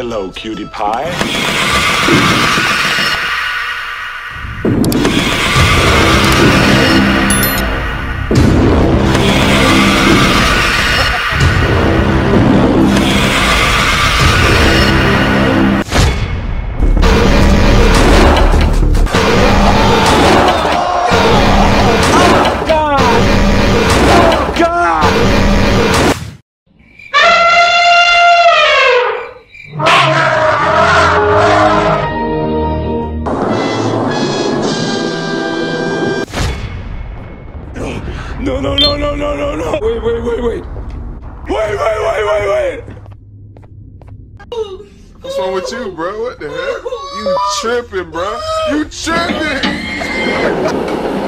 Hello, cutie pie. No! Wait! Wait! What's wrong with you, bro? What the heck? You tripping, bro? You tripping!